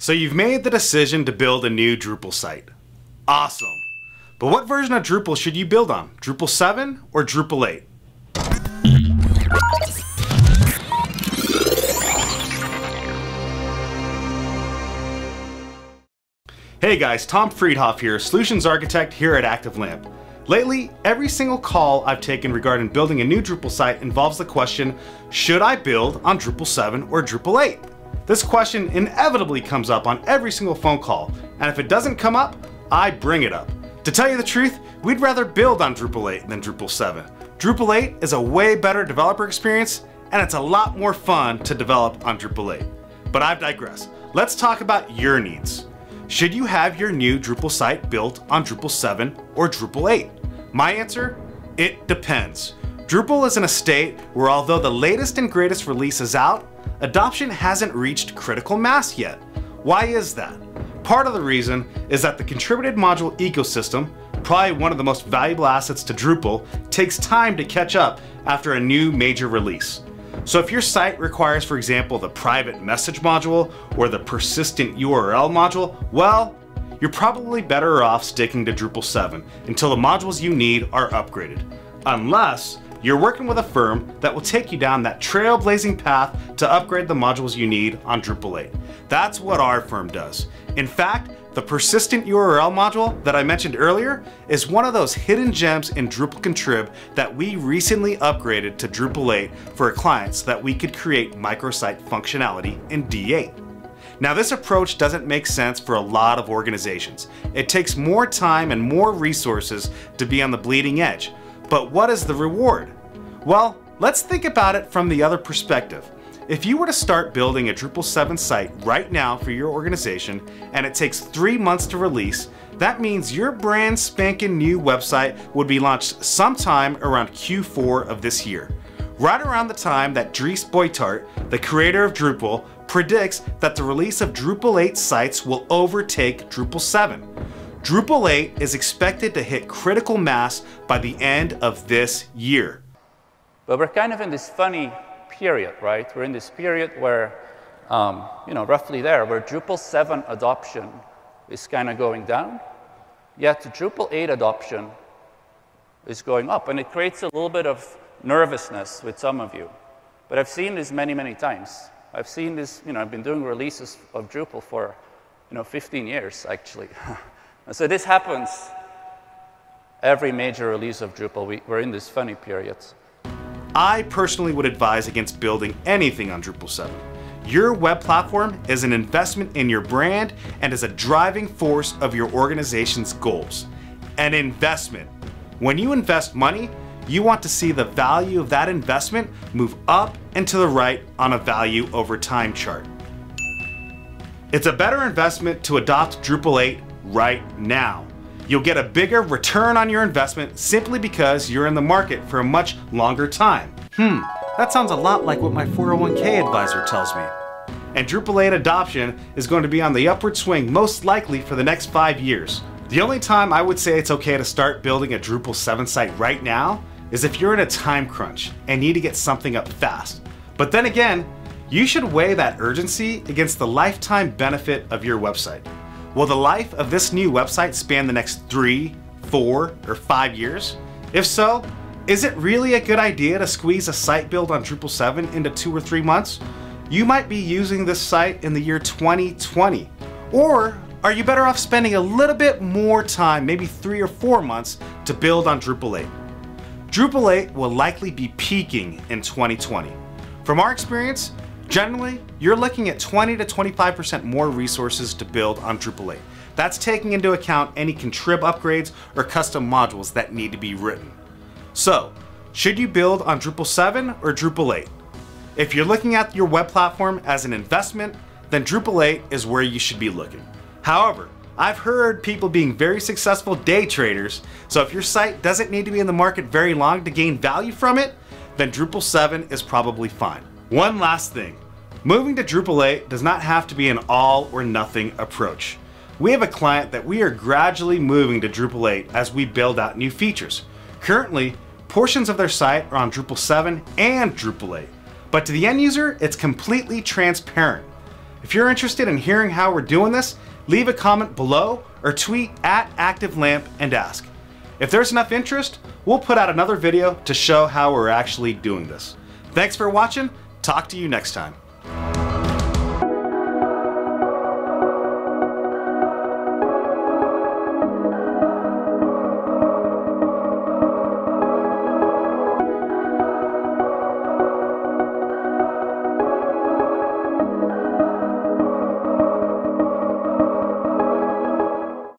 So you've made the decision to build a new Drupal site. Awesome. But what version of Drupal should you build on? Drupal 7 or Drupal 8? Hey guys, Tom Friedhoff here, Solutions Architect here at ActiveLamp. Lately, every single call I've taken regarding building a new Drupal site involves the question, should I build on Drupal 7 or Drupal 8? This question inevitably comes up on every single phone call, and if it doesn't come up, I bring it up. To tell you the truth, we'd rather build on Drupal 8 than Drupal 7. Drupal 8 is a way better developer experience, and it's a lot more fun to develop on Drupal 8. But I've digressed. Let's talk about your needs. Should you have your new Drupal site built on Drupal 7 or Drupal 8? My answer? It depends. Drupal is in a state where although the latest and greatest release is out, adoption hasn't reached critical mass yet. Why is that? Part of the reason is that the contributed module ecosystem, probably one of the most valuable assets to Drupal, takes time to catch up after a new major release. So if your site requires, for example, the private message module or the persistent URL module, well, you're probably better off sticking to Drupal 7 until the modules you need are upgraded. Unless you're working with a firm that will take you down that trailblazing path to upgrade the modules you need on Drupal 8. That's what our firm does. In fact, the persistent URL module that I mentioned earlier is one of those hidden gems in Drupal Contrib that we recently upgraded to Drupal 8 for a client so that we could create microsite functionality in D8. Now this approach doesn't make sense for a lot of organizations. It takes more time and more resources to be on the bleeding edge. But what is the reward? Well, let's think about it from the other perspective. If you were to start building a Drupal 7 site right now for your organization, and it takes 3 months to release, that means your brand spanking new website would be launched sometime around Q4 of this year. Right around the time that Dries Buytaert, the creator of Drupal, predicts that the release of Drupal 8 sites will overtake Drupal 7. Drupal 8 is expected to hit critical mass by the end of this year. But we're kind of in this funny period, right? We're in this period where, roughly there, where Drupal 7 adoption is kind of going down, yet Drupal 8 adoption is going up, and it creates a little bit of nervousness with some of you. But I've seen this many, many times. I've seen this, I've been doing releases of Drupal for, 15 years, actually. And so this happens every major release of Drupal. We're in this funny period. I personally would advise against building anything on Drupal 7. Your web platform is an investment in your brand and is a driving force of your organization's goals. An investment. When you invest money, you want to see the value of that investment move up and to the right on a value over time chart. It's a better investment to adopt Drupal 8 right now. You'll get a bigger return on your investment simply because you're in the market for a much longer time. That sounds a lot like what my 401k advisor tells me. And Drupal 8 adoption is going to be on the upward swing most likely for the next 5 years. The only time I would say it's okay to start building a Drupal 7 site right now is if you're in a time crunch and need to get something up fast. But then again, you should weigh that urgency against the lifetime benefit of your website. Will the life of this new website span the next 3, 4, or 5 years? If so, is it really a good idea to squeeze a site build on Drupal 7 into 2 or 3 months? You might be using this site in the year 2020. Or are you better off spending a little bit more time, maybe 3 or 4 months, to build on Drupal 8? Drupal 8 will likely be peaking in 2020. From our experience, generally, you're looking at 20 to 25% more resources to build on Drupal 8. That's taking into account any contrib upgrades or custom modules that need to be written. So, should you build on Drupal 7 or Drupal 8? If you're looking at your web platform as an investment, then Drupal 8 is where you should be looking. However, I've heard people being very successful day traders, so if your site doesn't need to be in the market very long to gain value from it, then Drupal 7 is probably fine. One last thing, moving to Drupal 8 does not have to be an all or nothing approach. We have a client that we are gradually moving to Drupal 8 as we build out new features. Currently, portions of their site are on Drupal 7 and Drupal 8, but to the end user, it's completely transparent. If you're interested in hearing how we're doing this, leave a comment below or tweet at ActiveLamp and ask. If there's enough interest, we'll put out another video to show how we're actually doing this. Thanks for watching. Talk to you next time.